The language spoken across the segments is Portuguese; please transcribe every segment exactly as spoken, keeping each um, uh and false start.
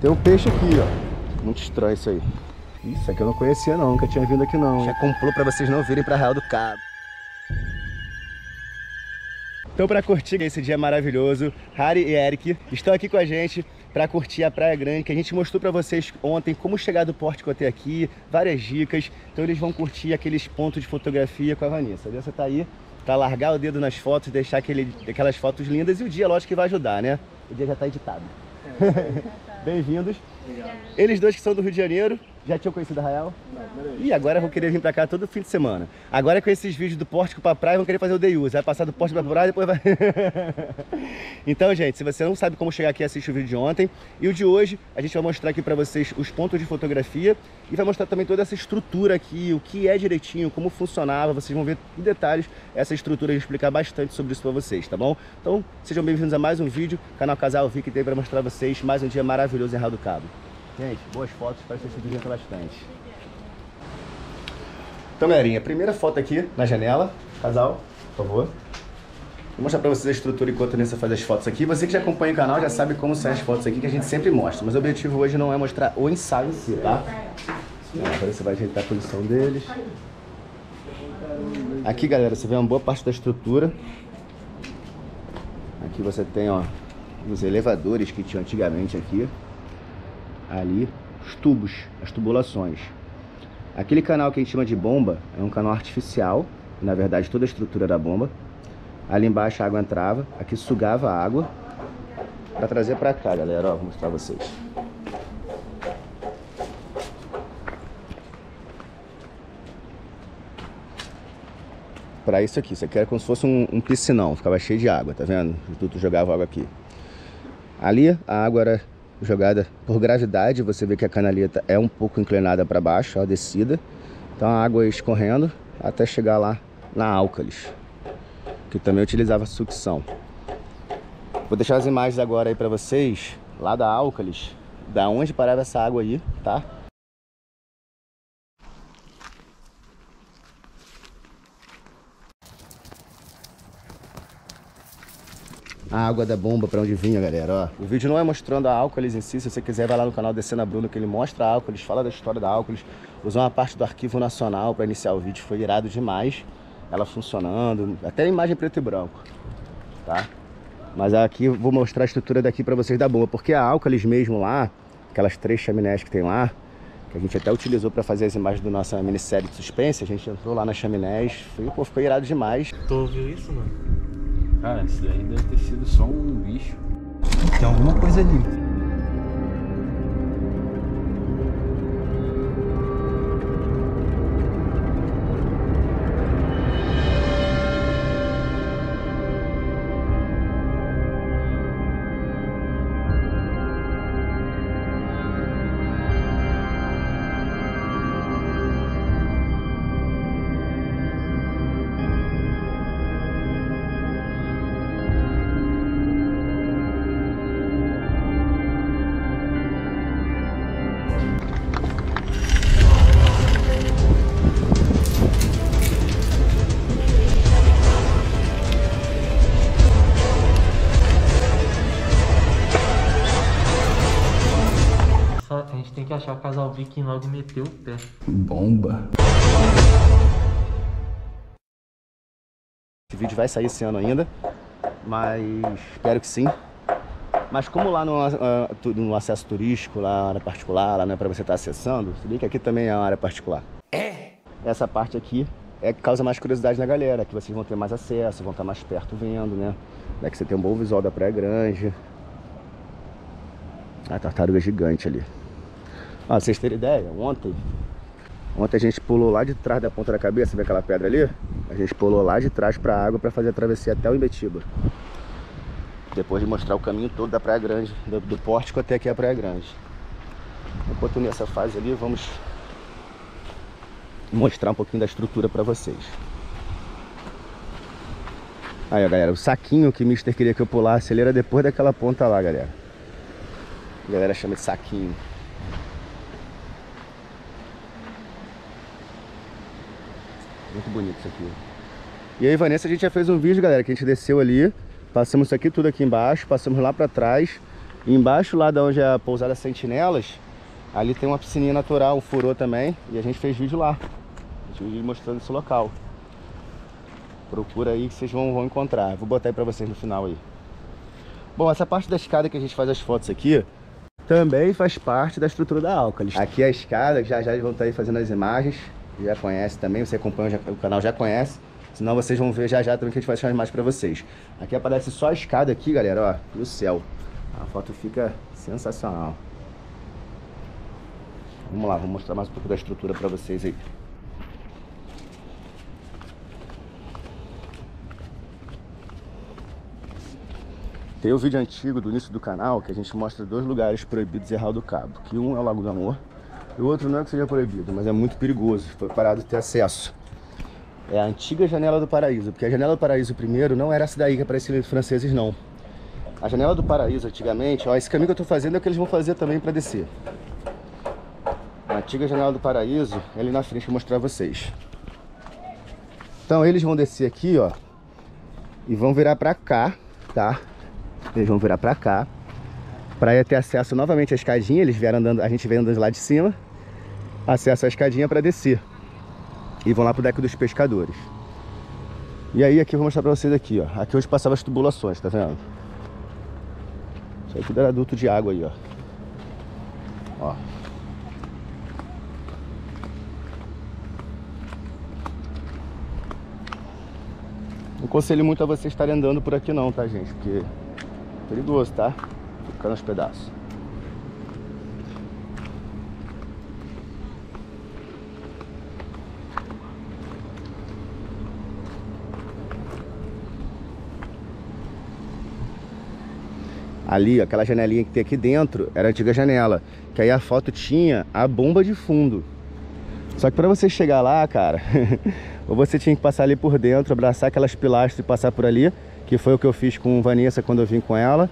Tem um peixe aqui, ó. Muito estranho isso aí. Isso aqui eu não conhecia não, nunca tinha vindo aqui não. Já complô pra vocês não virem pra Arraial do Cabo. Então, pra curtir esse dia maravilhoso, Harry e Eric estão aqui com a gente para curtir a Praia Grande, que a gente mostrou para vocês ontem como chegar do pórtico até aqui, várias dicas. Então eles vão curtir aqueles pontos de fotografia com a Vanessa. A Vanessa tá aí para largar o dedo nas fotos, deixar aquele, aquelas fotos lindas, e o dia, lógico, que vai ajudar, né? O dia já tá editado. É, bem-vindos. Eles dois que são do Rio de Janeiro, já tinham conhecido Arraial? E agora vão querer vir pra cá todo fim de semana. Agora com esses vídeos do pórtico pra praia, vão querer fazer o day use. Vai passar do pórtico pra praia e depois vai... Então, gente, se você não sabe como chegar aqui, assiste o vídeo de ontem. E o de hoje, a gente vai mostrar aqui pra vocês os pontos de fotografia e vai mostrar também toda essa estrutura aqui, o que é direitinho, como funcionava. Vocês vão ver em detalhes essa estrutura e explicar bastante sobre isso pra vocês, tá bom? Então, sejam bem-vindos a mais um vídeo. Canal Casal Viking tem pra mostrar pra vocês mais um dia maravilhoso em Arraial do Cabo. Gente, boas fotos, para vocês se divertirem bastante. Então, galerinha, primeira foto aqui na janela. Casal, por favor. Vou mostrar para vocês a estrutura enquanto a Vanessa faz as fotos aqui. Você que já acompanha o canal já sabe como saem as fotos aqui, que a gente sempre mostra. Mas o objetivo hoje não é mostrar o ensaio em si, tá? Agora você vai ajeitar a posição deles. Aqui, galera, você vê uma boa parte da estrutura. Aqui você tem, ó, os elevadores que tinha antigamente aqui. Ali, os tubos, as tubulações. Aquele canal que a gente chama de bomba é um canal artificial. Na verdade, toda a estrutura da bomba. Ali embaixo a água entrava, aqui sugava a água para trazer para cá, galera. Ó, vou mostrar a vocês. Para isso aqui, isso aqui era como se fosse um, um piscinão, ficava cheio de água, tá vendo? Os dutos jogavam água aqui. Ali a água era jogada por gravidade, você vê que a canaleta é um pouco inclinada para baixo, ó, descida. Então a água ia escorrendo até chegar lá na Álcalis, que também utilizava sucção. Vou deixar as imagens agora aí para vocês, lá da Álcalis, da onde parava essa água aí, tá? A água da bomba para onde vinha, galera, ó. O vídeo não é mostrando a Álcalis em si. Se você quiser, vai lá no canal Desena Bruno, que ele mostra a Álcalis, fala da história da Álcalis. Usou uma parte do Arquivo Nacional para iniciar o vídeo, foi irado demais. Ela funcionando, até a imagem preto e branco, tá? Mas aqui eu vou mostrar a estrutura daqui para vocês da bomba, porque a Álcalis mesmo lá, aquelas três chaminés que tem lá, que a gente até utilizou para fazer as imagens da nossa minissérie de suspense, a gente entrou lá nas chaminés, foi, pô, ficou irado demais. Tu ouviu isso, mano? Cara, isso daí deve ter sido só um bicho. Tem alguma coisa ali. Achar o Casal Viking logo meteu o pé. Bomba. Esse vídeo vai sair esse ano ainda, mas espero que sim. Mas como lá no, no acesso turístico, lá na área particular, lá não é pra você estar acessando, se bem que aqui também é uma área particular. É. Essa parte aqui é que causa mais curiosidade na galera, que vocês vão ter mais acesso, vão estar mais perto vendo, né? Daqui você tem um bom visual da Praia Grande. A tartaruga é gigante ali. Ah, vocês terem ideia, ontem ontem a gente pulou lá de trás da ponta da cabeça, vê aquela pedra ali? A gente pulou lá de trás pra água pra fazer a travessia até o Imbetiba. Depois de mostrar o caminho todo da Praia Grande, do, do pórtico até aqui a Praia Grande. Enquanto nessa fase ali, vamos mostrar um pouquinho da estrutura pra vocês. Aí, ó, galera, o saquinho que o Mister queria que eu pulasse, ele era depois daquela ponta lá, galera. A galera chama de saquinho. Muito bonito isso aqui. E aí, Vanessa, a gente já fez um vídeo, galera, que a gente desceu ali, passamos isso aqui tudo aqui embaixo, passamos lá pra trás. E embaixo, lá de onde é a pousada Sentinelas, ali tem uma piscininha natural, um furô também. E a gente fez vídeo lá. A gente vídeo mostrando esse local. Procura aí que vocês vão, vão encontrar. Vou botar aí pra vocês no final aí. Bom, essa parte da escada que a gente faz as fotos aqui também faz parte da estrutura da Álcalis. Aqui é a escada, já já vão estar aí fazendo as imagens. Já conhece também, você acompanha o canal, já conhece. Senão vocês vão ver já já também que a gente vai deixar mais pra vocês. Aqui aparece só a escada aqui, galera, ó, no céu. A foto fica sensacional. Vamos lá, vou mostrar mais um pouco da estrutura pra vocês aí. Tem o vídeo antigo do início do canal que a gente mostra dois lugares proibidos em Arraial do Cabo. Que um é o Lago do Amor e o outro não é que seja proibido, mas é muito perigoso. Foi parado de ter acesso. É a antiga Janela do Paraíso, porque a Janela do Paraíso primeiro não era essa daí que aparecia nos franceses, não. A Janela do Paraíso antigamente, ó, esse caminho que eu tô fazendo é o que eles vão fazer também para descer. A antiga Janela do Paraíso, é ali na frente que eu vou mostrar a vocês. Então eles vão descer aqui, ó, e vão virar para cá, tá? Eles vão virar pra cá pra ter acesso novamente à escadinha. Eles vieram andando, a gente veio andando lá de cima. Acesso à escadinha pra descer. E vão lá pro deck dos pescadores. E aí aqui eu vou mostrar pra vocês aqui, ó. Aqui hoje passava as tubulações, tá vendo? Isso aí tudo era duto de água aí, ó. Ó. Não aconselho muito a vocês estarem andando por aqui não, tá, gente? Porque... perigoso, tá? Ficando aos pedaços. Ali, ó, aquela janelinha que tem aqui dentro, era a antiga janela. Que aí a foto tinha a bomba de fundo. Só que pra você chegar lá, cara, ou você tinha que passar ali por dentro, abraçar aquelas pilastras e passar por ali, que foi o que eu fiz com Vanessa quando eu vim com ela.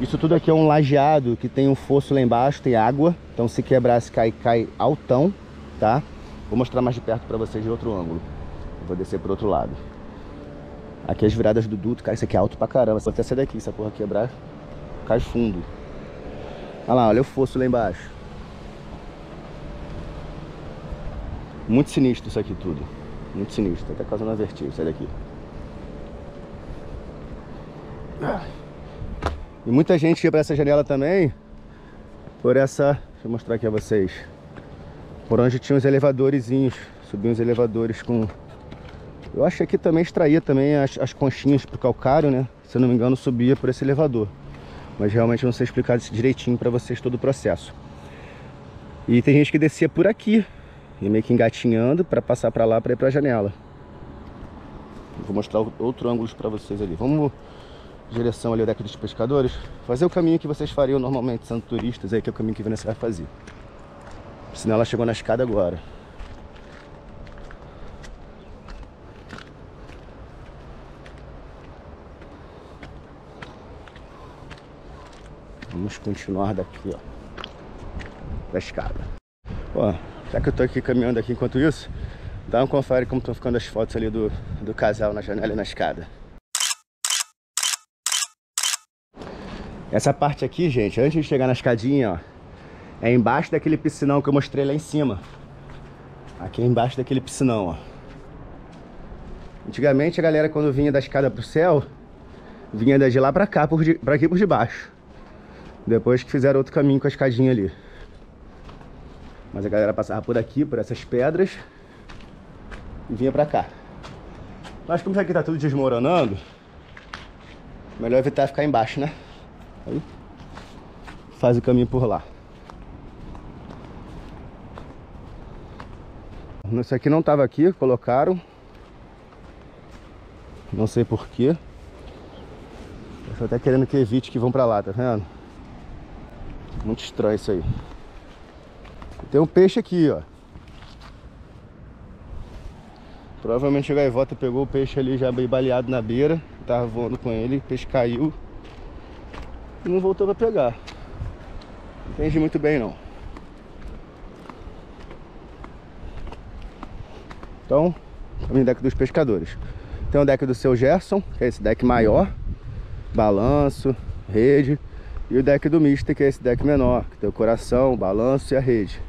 Isso tudo aqui é um lajeado que tem um fosso lá embaixo, tem água. Então se quebrar, se cair, cai altão. Tá? Vou mostrar mais de perto para vocês de outro ângulo. Eu vou descer pro outro lado. Aqui as viradas do duto, cara, isso aqui é alto pra caramba. Vou até sair daqui, se a porra quebrar, cai fundo. Olha lá, olha o fosso lá embaixo. Muito sinistro isso aqui tudo. Muito sinistro, tá até causando uma vertigem, sai daqui. E muita gente ia para essa janela também. Por essa, deixa eu mostrar aqui a vocês. Por onde tinha os elevadorzinhos, subiam os elevadores com... Eu acho que aqui também extraía também as, as conchinhas pro calcário, né? Se eu não me engano, subia por esse elevador. Mas realmente não sei explicar direitinho pra vocês todo o processo. E tem gente que descia por aqui, e meio que engatinhando pra passar pra lá, pra ir pra janela. Vou mostrar outro ângulo pra vocês ali. Vamos em direção ali ao deck dos pescadores. Fazer o caminho que vocês fariam normalmente, sendo turistas, aí, que é o caminho que a Vanessa vai fazer. Senão ela chegou na escada agora. Vamos continuar daqui, ó. Da escada. Ó, já que eu tô aqui caminhando aqui enquanto isso, dá um confere como estão ficando as fotos ali do, do casal na janela e na escada. Essa parte aqui, gente, antes de chegar na escadinha, ó. É embaixo daquele piscinão que eu mostrei lá em cima. Aqui é embaixo daquele piscinão, ó. Antigamente a galera quando vinha da escada pro céu, vinha de lá pra cá, por de, pra aqui por debaixo. Depois que fizeram outro caminho com a escadinha ali. Mas a galera passava por aqui, por essas pedras, e vinha pra cá. Mas como já que tá tudo desmoronando, melhor evitar ficar embaixo, né? Aí, faz o caminho por lá. Isso aqui não estava aqui, colocaram. Não sei porquê. Estou até querendo que evite que vão para lá, tá vendo? Muito estranho isso aí. Tem um peixe aqui, ó. Provavelmente o gaivota pegou o peixe ali já bem baleado na beira. Tava voando com ele, o peixe caiu e não voltou pra pegar. Não entendi muito bem não. Então, vamos no deck dos pescadores. Tem o deck do seu Gerson, que é esse deck maior, balanço, rede. E o deck do Mister, que é esse deck menor, que tem o coração, o balanço e a rede.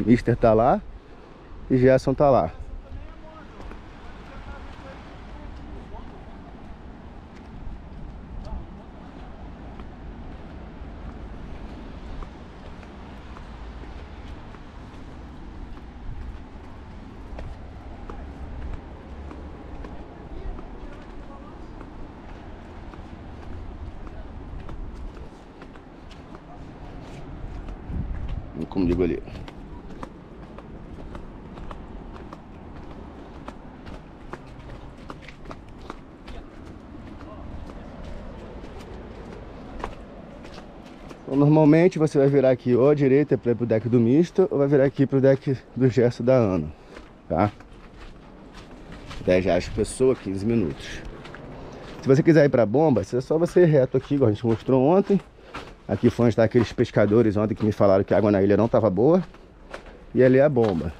O Mister tá lá e Gerson tá lá. Como digo ali. Então, normalmente você vai virar aqui ou à direita para ir pro deck do Mister ou vai virar aqui pro deck do Gerson da Ana, tá? dez reais por pessoa, quinze minutos. Se você quiser ir para bomba, é só você ir reto aqui, igual a gente mostrou ontem. Aqui foi onde tá aqueles pescadores ontem que me falaram que a água na ilha não tava boa. E ali é a bomba.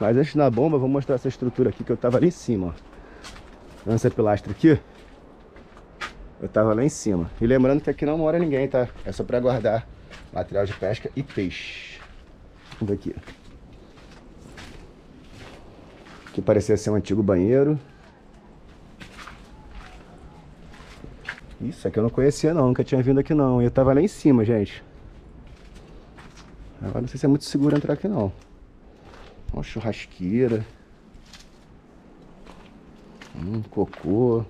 Mas antes da bomba, eu vou mostrar essa estrutura aqui que eu tava ali em cima. Ó. Essa pilastra aqui, eu tava lá em cima. E lembrando que aqui não mora ninguém, tá? É só pra guardar material de pesca e peixe. Vamos ver aqui. Aqui parecia ser um antigo banheiro. Isso aqui eu não conhecia não, nunca tinha vindo aqui não. Eu tava lá em cima, gente. Agora não sei se é muito seguro entrar aqui não. Uma churrasqueira. Um cocô.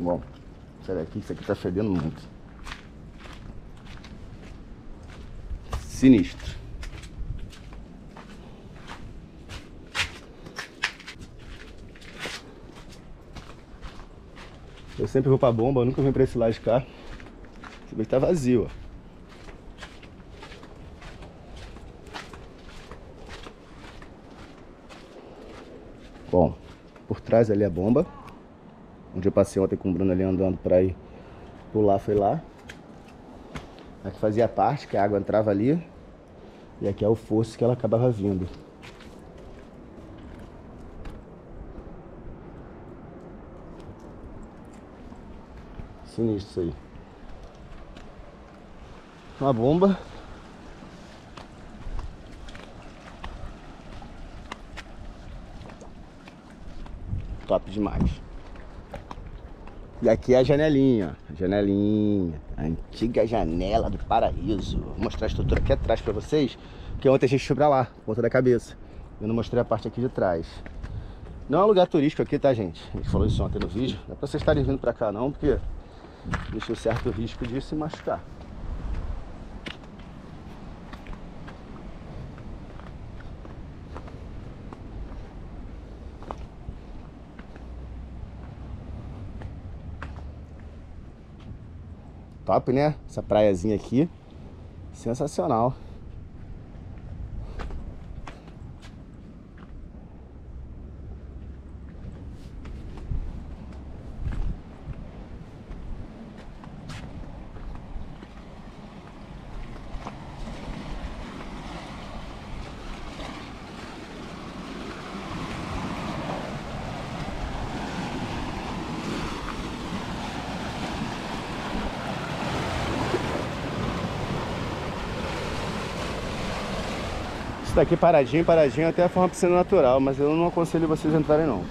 Bom, será que isso aqui tá fedendo muito? Sinistro. Eu sempre vou pra bomba, eu nunca vim pra esse lado de cá. Esse bem tá vazio, ó. Bom, por trás ali é a bomba. Onde eu passei ontem com o Bruno ali andando pra ir pular, foi lá. Aqui fazia parte, que a água entrava ali. E aqui é o fosso que ela acabava vindo. Sinistro isso aí. Uma bomba. Top demais. E aqui é a janelinha. A janelinha. A antiga janela do paraíso. Vou mostrar a estrutura aqui atrás pra vocês. Porque ontem a gente foi pra lá, ponta da cabeça. Eu não mostrei a parte aqui de trás. Não é um lugar turístico aqui, tá, gente? A gente falou isso ontem no vídeo. Não é pra vocês estarem vindo pra cá não, porque... deixa um certo risco de se machucar. Top, né? Essa praiazinha aqui. Sensacional. Tá aqui paradinho, paradinho, até a forma piscina natural, mas eu não aconselho vocês a entrarem não.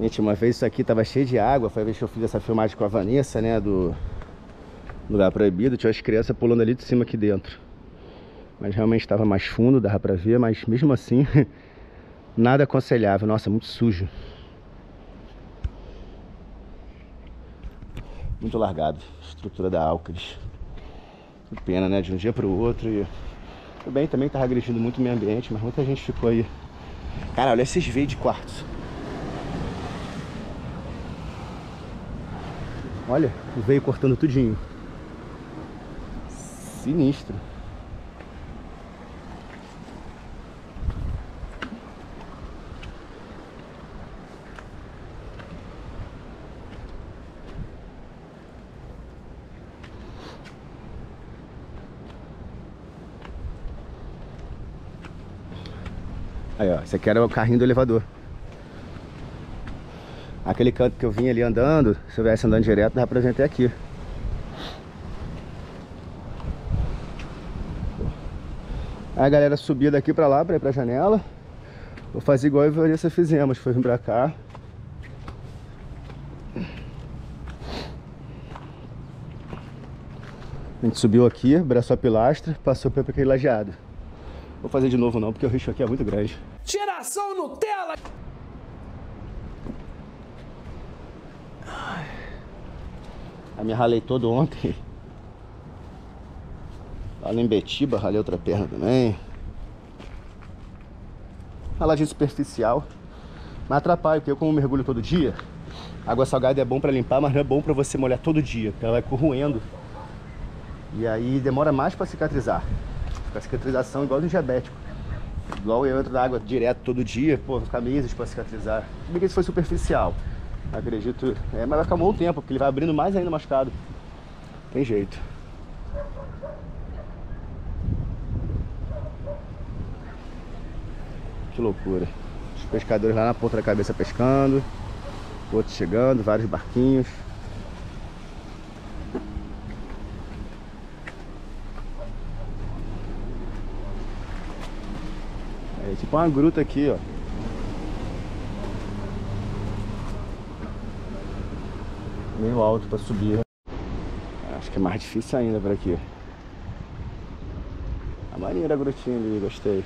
Gente, uma vez isso aqui tava cheio de água. Foi a vez que eu fiz essa filmagem com a Vanessa, né? Do lugar proibido. Tinha as crianças pulando ali de cima aqui dentro. Mas realmente estava mais fundo, dava pra ver. Mas mesmo assim, nada aconselhável. Nossa, muito sujo. Muito largado. Estrutura da Álcalis. Que pena, né? De um dia pro outro. E tudo bem, também tava agredindo muito o meio ambiente. Mas muita gente ficou aí. Cara, olha esses veios de quartos. Olha, o veio cortando tudinho. Sinistro. Aí, ó, esse aqui era o carrinho do elevador. Aquele canto que eu vim ali andando, se eu viesse andando direto, dava pra gente até aqui. Aí a galera subia daqui pra lá, pra ir pra janela. Vou fazer igual eu e a Vanessa fizemos, foi vir pra cá. A gente subiu aqui, abraçou a pilastra, passou pra aquele lajeado. Vou fazer de novo não, porque o risco aqui é muito grande. Geração Nutella! Eu me ralei todo ontem. Lá no Imbetiba, ralei outra perna também. Ralagem superficial. Mas atrapalha, porque eu como mergulho todo dia, água salgada é bom pra limpar, mas não é bom pra você molhar todo dia, porque ela vai corroendo. E aí demora mais pra cicatrizar. Fica a cicatrização igual do diabético. Igual eu entro na água direto todo dia, pô, fica meses pra cicatrizar. Como que isso foi superficial? Acredito, é, mas vai ficar um bom tempo, porque ele vai abrindo mais ainda o machucado. Tem jeito. Que loucura. Os pescadores lá na ponta da cabeça pescando, outros chegando, vários barquinhos. É tipo uma gruta aqui, ó. Meio alto para subir. Acho que é mais difícil ainda por aqui. A maneira grutinha ali, gostei.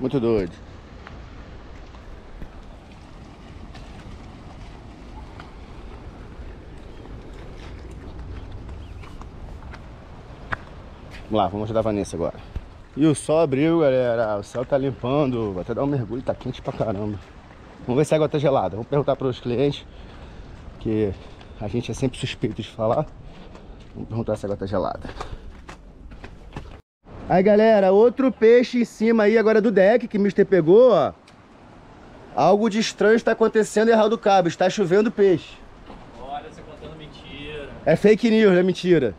Muito doido. Vamos lá, vamos ajudar a Vanessa agora. E o sol abriu, galera. O céu tá limpando. Vou até dar um mergulho, tá quente pra caramba. Vamos ver se a água tá gelada. Vamos perguntar para os clientes, que a gente é sempre suspeito de falar. Vamos perguntar se a água tá gelada. Aí, galera, outro peixe em cima aí agora do deck que o Mister pegou, ó. Algo de estranho está acontecendo em Arraial do Cabo. Está chovendo peixe. Olha, você contando mentira. É fake news, né? Mentira.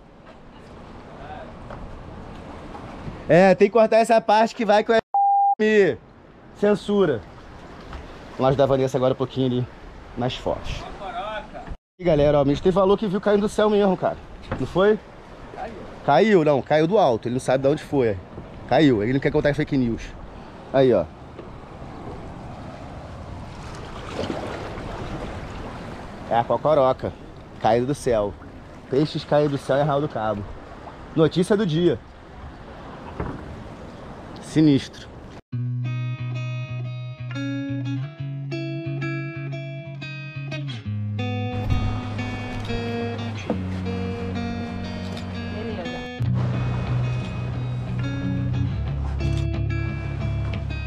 É, tem que cortar essa parte que vai que eu me censura. Vamos ajudar a Vanessa agora um pouquinho ali nas fotos. E galera, ó, o Mister falou que viu caindo do céu mesmo, cara. Não foi? Caiu. Caiu, não, caiu do alto, ele não sabe de onde foi. Caiu, ele não quer contar fake news. Aí, ó. É a cocoroca, caído do céu. Peixes caídos do céu e Arraial do Cabo. Notícia do dia. Sinistro.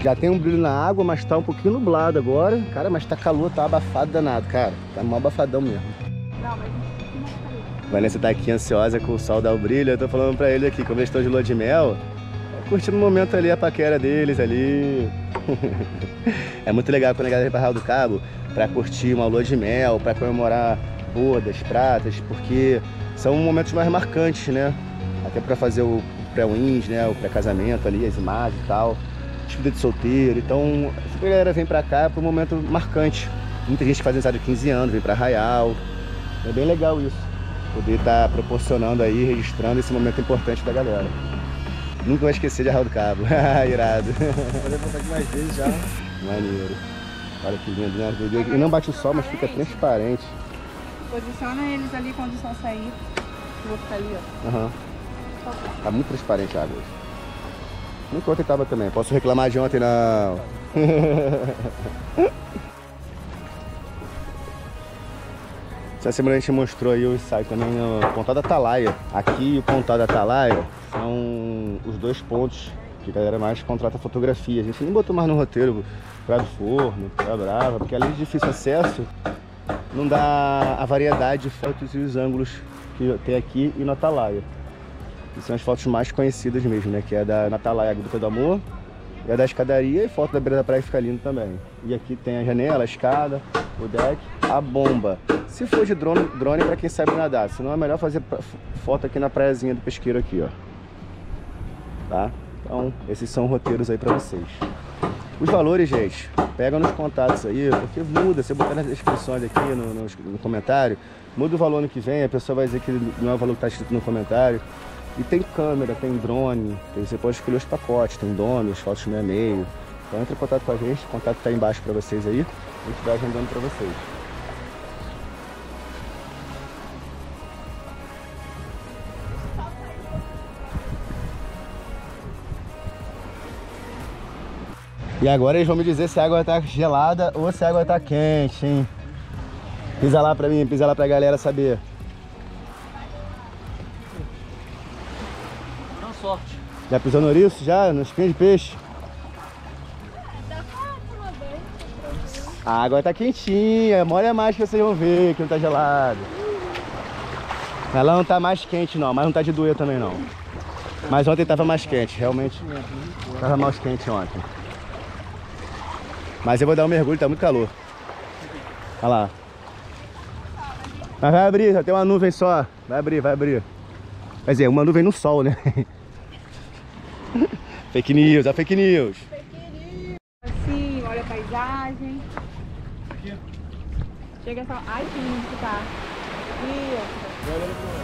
Já tem um brilho na água, mas tá um pouquinho nublado agora. Cara, mas tá calor, tá abafado danado, cara. Tá mó abafadão mesmo. Não, mas não tá calor. Vanessa tá aqui ansiosa com o sol dar o brilho. Eu tô falando pra ele aqui, como eles estão de lua de mel, curtindo o momento ali, a paquera deles ali. É muito legal quando a galera vem para Arraial do Cabo para curtir uma lua de mel, para comemorar bodas, pratas, porque são momentos mais marcantes, né? Até para fazer o pré-wins, né? O pré-casamento ali, as imagens e tal, despedida de solteiro. Então, a galera vem para cá para um momento marcante. Muita gente faz aniversário de quinze anos, vem para Arraial. É bem legal isso. poder estar proporcionando aí, registrando esse momento importante da galera. Nunca vou esquecer de Arraial do Cabo. Irado. Vou voltar aqui mais vezes já. Maneiro. Olha que lindo, né? E não bate o sol, mas fica transparente. Posiciona eles ali quando o sol sair. Eu vou ficar ali, ó. Aham. Uhum. Tá muito transparente a água hoje. Nunca ontem tava também. Posso reclamar de ontem, não. Essa semana a gente mostrou aí o site também, o Pontal da Atalaia. Aqui o Pontal da Atalaia são os dois pontos que a galera mais contrata fotografia. A gente nem botou mais no roteiro Praia do Forno, Praia Brava, porque além de difícil acesso, não dá a variedade de fotos e os ângulos que tem aqui e no Atalaia. E são as fotos mais conhecidas mesmo, né? Que é a da Atalaia, do Lago do Amor, e a da escadaria, e foto da beira da praia fica lindo também. E aqui tem a janela, a escada, o deck, a bomba. Se for de drone, drone é pra quem sabe nadar, senão é melhor fazer foto aqui na praiazinha do pesqueiro aqui, ó. Tá? Então, esses são roteiros aí pra vocês. Os valores, gente, pega nos contatos aí, porque muda, você botar nas descrições aqui, no, no, no comentário, muda o valor ano que vem, a pessoa vai dizer que não é o valor que tá escrito no comentário. E tem câmera, tem drone, você pode escolher os pacotes, tem dono, as fotos meia meia. Então entra em contato com a gente, o contato tá aí embaixo pra vocês aí, a gente vai agendando pra vocês. E agora eles vão me dizer se a água tá gelada ou se a água tá quente, hein? Pisa lá pra mim, pisa lá pra galera saber. Não, sorte. Já pisou no ouriço, já? No espinho de peixe? A água tá quentinha, molha mais que vocês vão ver que não tá gelado. Ela não tá mais quente não, mas não tá de doer também não. Mas ontem tava mais quente, realmente. Tava mais quente ontem. Mas eu vou dar um mergulho, tá muito calor. Olha lá. Mas vai abrir, só tem uma nuvem só. Vai abrir, vai abrir. Quer dizer, uma nuvem no sol, né? Fake news, a fake news. Fake news. Assim, olha a paisagem. Aqui. Chega só. Ai, que lindo que tá. Aqui, ó.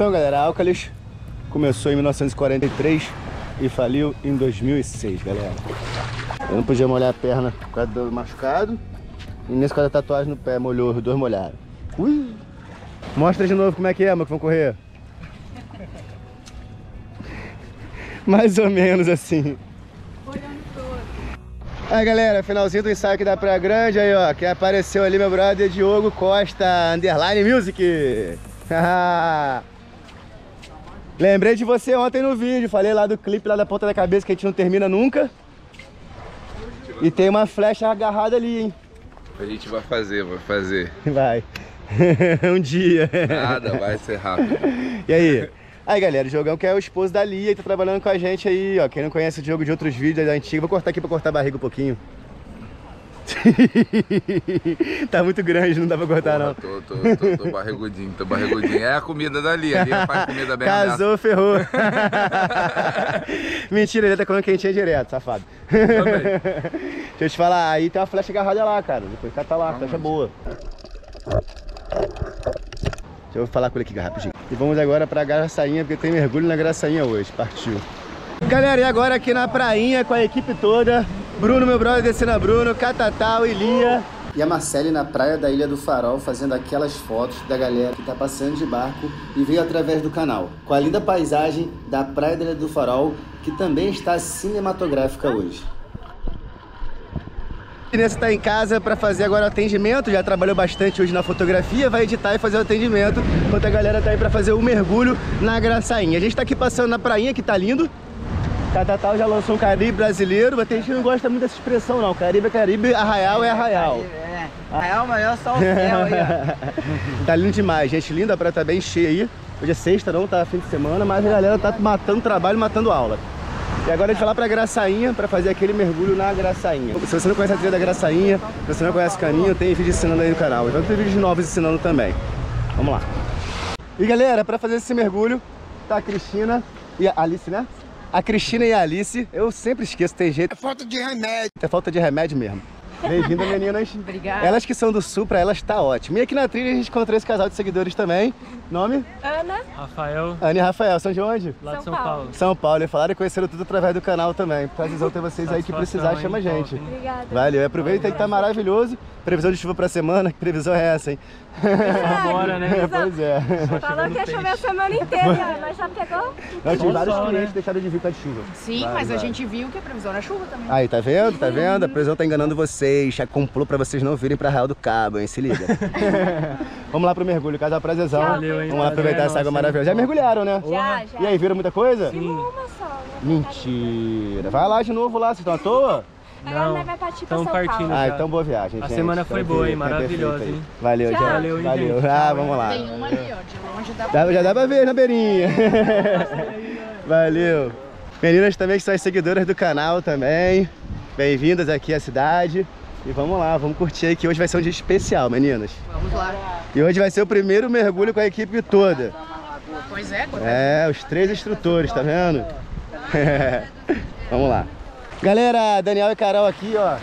Então, galera, a Álcalis começou em mil novecentos e quarenta e três e faliu em dois mil e seis, galera. Eu não podia molhar a perna por causa do machucado. E nesse caso, a tatuagem no pé molhou, os dois molharam. Ui! Mostra de novo como é que é, mano, que vão correr. Mais ou menos assim. Olhando todo. Aí, galera, finalzinho do ensaio aqui da Praia Grande. Aí, ó, que apareceu ali meu brother Diogo Costa, Underline Music. Lembrei de você ontem no vídeo, falei lá do clipe lá da ponta da cabeça que a gente não termina nunca. E tem uma flecha agarrada ali, hein? A gente vai fazer, vai fazer. Vai. Um dia. Nada, vai ser rápido. E aí? Aí, galera, o Diogão que é o esposo da Lia e tá trabalhando com a gente aí, ó. Quem não conhece o Diogo de outros vídeos da antiga, vou cortar aqui pra cortar a barriga um pouquinho. Tá muito grande, não dá pra cortar. Porra, não. Tô, tô, tô, tô barrigudinho, tô barrigudinho. É a comida dali, ali faz comida bem. Casou, ameaça. Ferrou. Mentira, ele tá comendo quentinha direto, safado. Também. Deixa eu te falar, aí tem uma flecha agarrada lá, cara. Depois cata lá, não, flecha não. Boa. Deixa eu falar com ele aqui rapidinho. E vamos agora pra Graçainha, porque tem mergulho na Graçainha hoje, partiu. Galera, e agora aqui na Prainha com a equipe toda. Bruno, meu brother, Desena Bruno, Catatau e Lia. E a Marcele na Praia da Ilha do Farol, fazendo aquelas fotos da galera que tá passeando de barco e veio através do canal. Com a linda paisagem da Praia da Ilha do Farol, que também está cinematográfica hoje. A Vanessa está em casa para fazer agora o atendimento, já trabalhou bastante hoje na fotografia, vai editar e fazer o atendimento, enquanto a galera tá aí para fazer o mergulho na Graçainha. A gente tá aqui passando na prainha, que tá lindo. Catatau já lançou um Caribe brasileiro, mas a gente não gosta muito dessa expressão não, Caribe é Caribe, Arraial é Arraial. É, é. Arraial maior, só o céu aí, ó. Tá lindo demais, gente. Linda, a praia tá bem cheia aí. Hoje é sexta, não tá fim de semana, mas a galera tá matando trabalho, matando aula. E agora a gente vai lá pra Graçainha, pra fazer aquele mergulho na Graçainha. Se você não conhece a trilha da Graçainha, se você não conhece o caminho, tem vídeo ensinando aí no canal. Então tem vídeos novos ensinando também. Vamos lá. E galera, pra fazer esse mergulho, tá a Cristina e a Alice, né? A Cristina e a Alice, eu sempre esqueço, tem jeito. É falta de remédio. É falta de remédio mesmo. Bem-vinda, meninas. Obrigada. Elas que são do Sul, pra elas tá ótimo. E aqui na trilha a gente encontrou esse casal de seguidores também. Nome? Ana. Rafael. Ana e Rafael. São de onde? Lá de São Paulo. São Paulo. E falaram e conheceram tudo através do canal também. Prazerzão ter vocês aí, que precisar, chama a gente. Obrigada. Valeu. Aproveita aí que tá maravilhoso. Previsão de chuva pra semana. Que previsão é essa, hein? É, bora, né? Pois é. Falou que ia chover a semana inteira, mas já pegou? Nós tivemos vários clientes que deixaram de vir com a chuva. Sim, mas a gente viu que a previsão era chuva também. Aí, tá vendo? Tá vendo? A previsão tá enganando vocês. Já comprou pra vocês não virem pra Arraial do Cabo, hein? Se liga. Vamos lá pro mergulho, casal, prazerzão. Valeu, hein? Vamos lá aproveitar é, essa água maravilhosa. Já mergulharam, né? Já, já. E aí, viram muita coisa? Sim. Uma só, né? Mentira. Vai lá de novo lá, vocês estão à toa? Não, estão partindo. Ah, então boa viagem, gente. A semana foi boa, hein? Maravilhosa, hein? Valeu, gente. Valeu, valeu. Ah, vamos lá. Tem uma ali, ó, de longe dá pra ver. Já dá pra ver na beirinha. Valeu. Meninas também que são as seguidoras do canal também. Bem-vindas aqui à cidade. E vamos lá, vamos curtir aí que hoje vai ser um dia especial, meninas. Vamos lá. E hoje vai ser o primeiro mergulho com a equipe toda. Pois é, pois é. É, os três instrutores, tá vendo? É. Vamos lá. Galera, Daniel e Carol aqui, ó.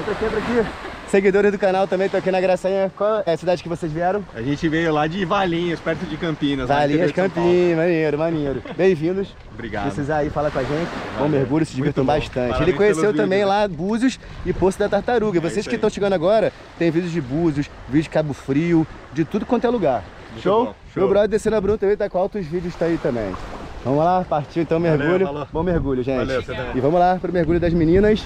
Entra aqui, entra aqui. Seguidores do canal também, tô aqui na Graçainha. Qual é a cidade que vocês vieram? A gente veio lá de Valinhos, perto de Campinas. Valinhos, Campinas, maneiro, maneiro. Bem-vindos. Obrigado. Se precisar aí falar com a gente, bom mergulho, se divirtam bastante. Parabéns. Ele conheceu também vídeo lá Búzios e Poço da Tartaruga. É vocês que estão chegando agora, tem vídeos de Búzios, vídeos de Cabo Frio, de tudo quanto é lugar. Muito show? Bom, show? Meu brother Desena Bruno também tá com altos vídeos, tá aí também. Vamos lá, partiu então o mergulho. Valeu, bom mergulho, gente. Valeu, você também. E vamos lá pro mergulho das meninas.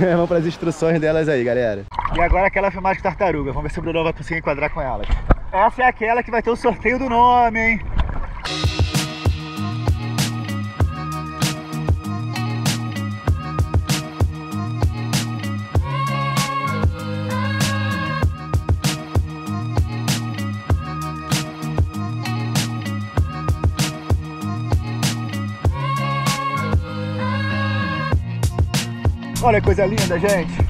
Vamos para as instruções delas aí, galera. E agora aquela filmagem de tartaruga. Vamos ver se o Bruno vai conseguir enquadrar com elas. Essa é aquela que vai ter o sorteio do nome, hein? Olha que coisa linda, gente!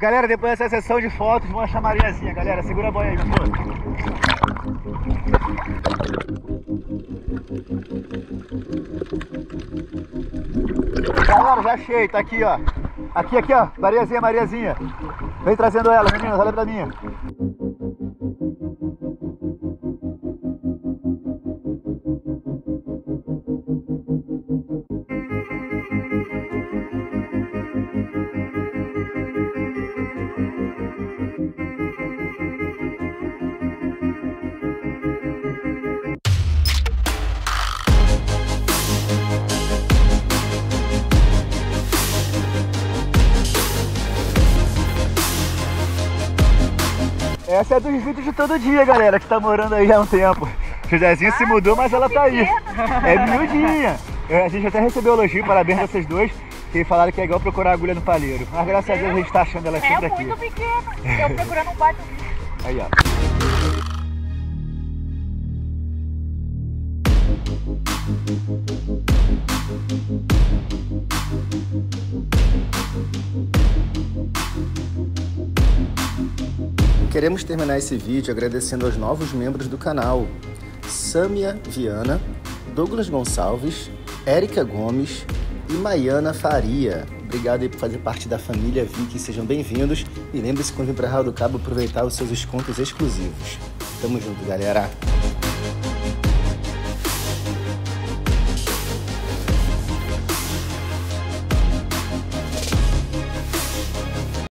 Galera, depois dessa sessão de fotos, vamos achar a Mariazinha. Galera, segura a boia aí, por favor. Galera, já achei, tá aqui, ó. Aqui, aqui, ó. Mariazinha, Mariazinha. Vem trazendo ela, meninas, olha pra mim. Essa é dos vídeos de todo dia, galera, que tá morando aí há um tempo. Josézinha ah, se mudou, mas ela tá aí. É miudinha. A gente até recebeu elogio, parabéns a vocês dois, que falaram que é igual procurar agulha no palheiro. Mas graças a Deus a gente tá achando ela sempre aqui. É muito pequena. Eu procurando um quarto. Aí, ó. Queremos terminar esse vídeo agradecendo aos novos membros do canal: Samia Viana, Douglas Gonçalves, Érica Gomes e Maiana Faria. Obrigado por fazer parte da família Viking, sejam bem-vindos. E lembre-se, quando vir para Arraial do Cabo, aproveitar os seus descontos exclusivos. Tamo junto, galera!